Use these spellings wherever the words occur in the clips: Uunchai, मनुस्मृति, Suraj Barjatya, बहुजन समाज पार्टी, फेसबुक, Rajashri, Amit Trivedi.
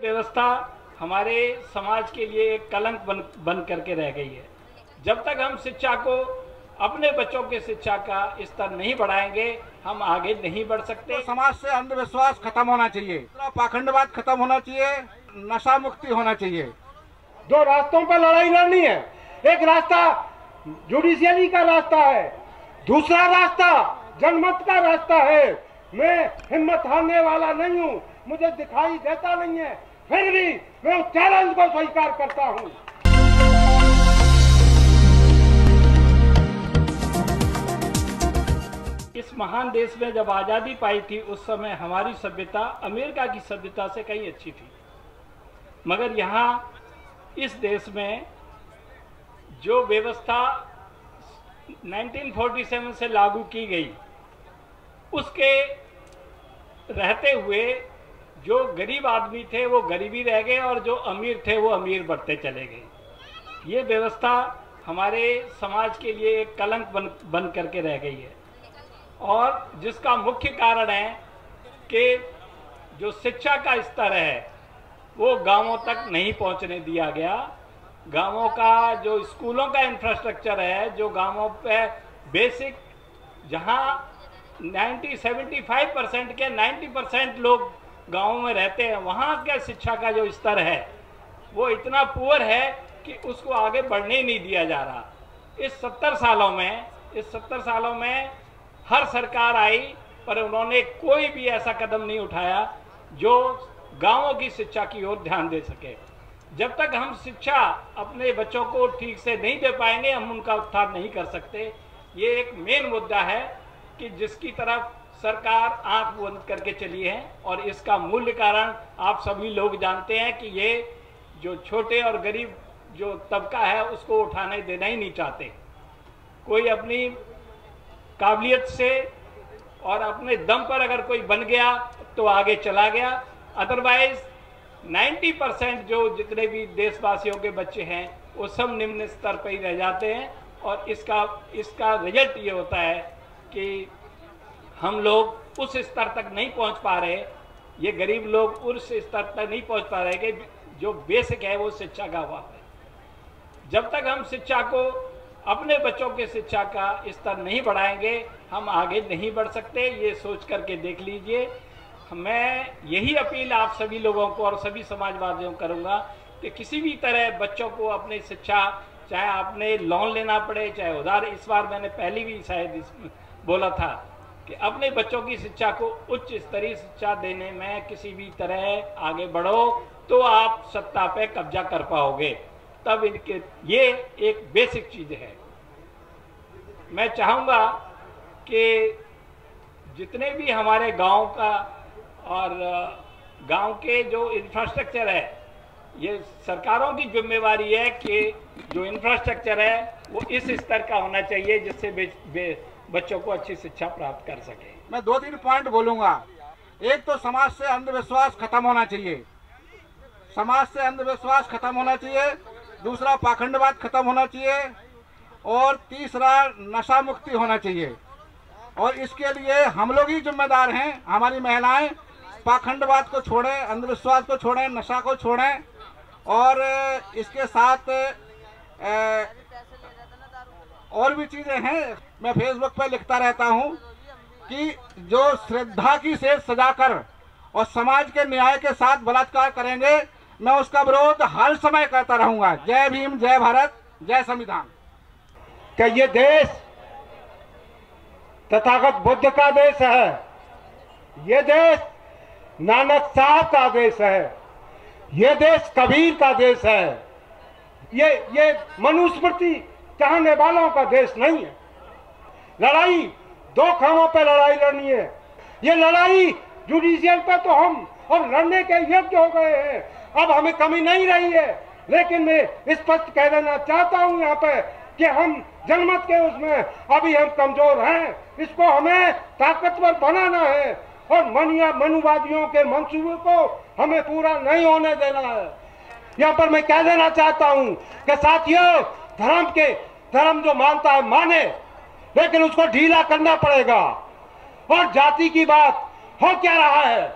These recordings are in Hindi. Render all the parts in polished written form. व्यवस्था हमारे समाज के लिए एक कलंक बन करके रह गई है। जब तक हम शिक्षा को, अपने बच्चों के शिक्षा का स्तर नहीं बढ़ाएंगे, हम आगे नहीं बढ़ सकते। समाज से अंधविश्वास खत्म होना चाहिए, पाखंडवाद खत्म होना चाहिए, नशा मुक्ति होना चाहिए। दो रास्तों पर लड़ाई लड़नी है, एक रास्ता जुडिशियरी का रास्ता है, दूसरा रास्ता जनमत का रास्ता है। मैं हिम्मत हारने वाला नहीं हूँ, मुझे दिखाई देता नहीं है, फिर भी मैं उस चैलेंज को स्वीकार करता हूँ। इस महान देश में जब आज़ादी पाई थी, उस समय हमारी सभ्यता अमेरिका की सभ्यता से कहीं अच्छी थी, मगर यहाँ इस देश में जो व्यवस्था 1947 से लागू की गई, उसके रहते हुए जो गरीब आदमी थे वो गरीबी रह गए और जो अमीर थे वो अमीर बढ़ते चले गए। ये व्यवस्था हमारे समाज के लिए एक कलंक बन करके रह गई है, और जिसका मुख्य कारण है कि जो शिक्षा का स्तर है वो गांवों तक नहीं पहुंचने दिया गया। गांवों का जो स्कूलों का इंफ्रास्ट्रक्चर है, जो गांवों पे बेसिक, जहां 75% के 90% लोग गांवों में रहते हैं, वहां का शिक्षा का जो स्तर है वो इतना पुअर है कि उसको आगे बढ़ने ही नहीं दिया जा रहा। इस 70 सालों में हर सरकार आई, पर उन्होंने कोई भी ऐसा कदम नहीं उठाया जो गांवों की शिक्षा की ओर ध्यान दे सके। जब तक हम शिक्षा अपने बच्चों को ठीक से नहीं दे पाएंगे, हम उनका उत्थान नहीं कर सकते। ये एक मेन मुद्दा है कि जिसकी तरफ सरकार आंख बंद करके चली है, और इसका मूल कारण आप सभी लोग जानते हैं कि ये जो छोटे और गरीब जो तबका है उसको उठाने देना ही नहीं चाहते। कोई अपनी काबिलियत से और अपने दम पर अगर कोई बन गया तो आगे चला गया, अदरवाइज 90% जो जितने भी देशवासियों के बच्चे हैं वो सब निम्न स्तर पर ही रह जाते हैं। और इसका रिजल्ट ये होता है कि हम लोग उस स्तर तक नहीं पहुंच पा रहे, ये गरीब लोग उस स्तर तक नहीं पहुंच पा रहे कि जो बेसिक है वो शिक्षा का हुआ है। जब तक हम शिक्षा को, अपने बच्चों के शिक्षा का स्तर नहीं बढ़ाएंगे, हम आगे नहीं बढ़ सकते। ये सोच करके देख लीजिए। मैं यही अपील आप सभी लोगों को और सभी समाजवादियों को करूँगा कि किसी भी तरह बच्चों को अपनी शिक्षा, चाहे आपने लोन लेना पड़े, चाहे उधार, इस बार मैंने पहले भी शायद बोला था कि अपने बच्चों की शिक्षा को उच्च स्तरीय शिक्षा देने में किसी भी तरह आगे बढ़ो तो आप सत्ता पे कब्जा कर पाओगे। तब इनके ये एक बेसिक चीज़ है। मैं चाहूँगा कि जितने भी हमारे गांव का और गांव के जो इंफ्रास्ट्रक्चर है, ये सरकारों की जिम्मेवारी है कि जो इंफ्रास्ट्रक्चर है वो इस स्तर का होना चाहिए जिससे बच्चों को अच्छी शिक्षा प्राप्त कर सके। मैं 2-3 पॉइंट बोलूँगा। एक तो समाज से अंधविश्वास खत्म होना चाहिए, समाज से अंधविश्वास खत्म होना चाहिए। दूसरा, पाखंडवाद खत्म होना चाहिए, और तीसरा, नशा मुक्ति होना चाहिए। और इसके लिए हम लोग ही जिम्मेदार हैं। हमारी महिलाएं पाखंडवाद को छोड़ें, अंधविश्वास को छोड़ें, नशा को छोड़ें, और इसके साथ और भी चीज़ें हैं। मैं फेसबुक पर लिखता रहता हूं कि जो श्रद्धा की सेज सजाकर और समाज के न्याय के साथ बलात्कार करेंगे, मैं उसका विरोध हर समय करता रहूंगा। जय भीम, जय भारत, जय संविधान। क्या ये देश तथागत बुद्ध का देश है, ये देश नानक साहब का देश है, ये देश कबीर का देश है, ये मनुस्मृति चाहने वालों का देश नहीं है। लड़ाई दो खामों पर लड़ाई लड़नी है। ये लड़ाई जुडिशियल पे तो हम और लड़ने के योग्य हो गए हैं, अब हमें कमी नहीं रही है। लेकिन मैं स्पष्ट कह देना चाहता हूं यहाँ पे कि हम जनमत के उसमें अभी हम कमजोर हैं, इसको हमें ताकतवर बनाना है, और मनुवादियों के मंसूबे को हमें पूरा नहीं होने देना है। यहाँ पर मैं कह देना चाहता हूँ कि साथियों, धर्म जो मानता है माने, लेकिन उसको ढीला करना पड़ेगा। और जाति की बात हो क्या रहा है,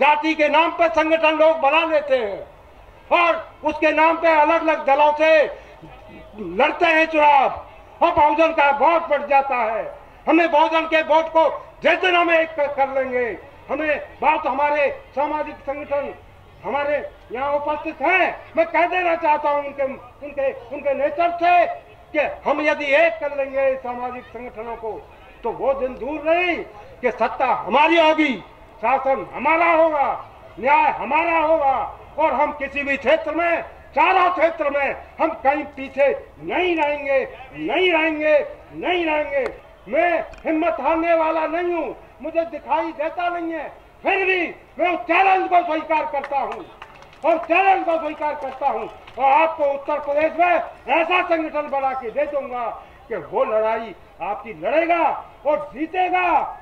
जाति के नाम पर संगठन लोग बना लेते हैं और उसके नाम पे अलग अलग दलों से लड़ते हैं चुनाव और बहुजन का वोट बढ़ जाता है। हमें बहुजन के वोट को जैसे हम एक कर लेंगे, हमें बात हमारे सामाजिक संगठन हमारे यहाँ उपस्थित हैं, मैं कह देना चाहता हूँ उनके उनके उनके नेतृत्व से कि हम यदि एक कर लेंगे सामाजिक संगठनों को तो वो दिन दूर नहीं कि सत्ता हमारी होगी, शासन हमारा होगा, न्याय हमारा होगा और हम किसी भी क्षेत्र में, सारा क्षेत्र में हम कहीं पीछे नहीं रहेंगे, नहीं रहेंगे, नहीं रहेंगे। मैं हिम्मत हारने वाला नहीं हूँ, मुझे दिखाई देता नहीं है, फिर भी मैं उस चैलेंज को स्वीकार करता हूँ और चैलेंज को स्वीकार करता हूँ और आपको उत्तर प्रदेश में ऐसा संगठन बना के दे दूंगा कि वो लड़ाई आपकी लड़ेगा और जीतेगा।